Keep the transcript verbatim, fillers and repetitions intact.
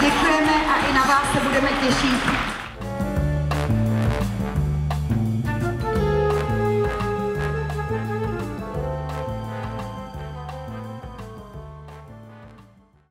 Děkujeme a i na vás se budeme těšit.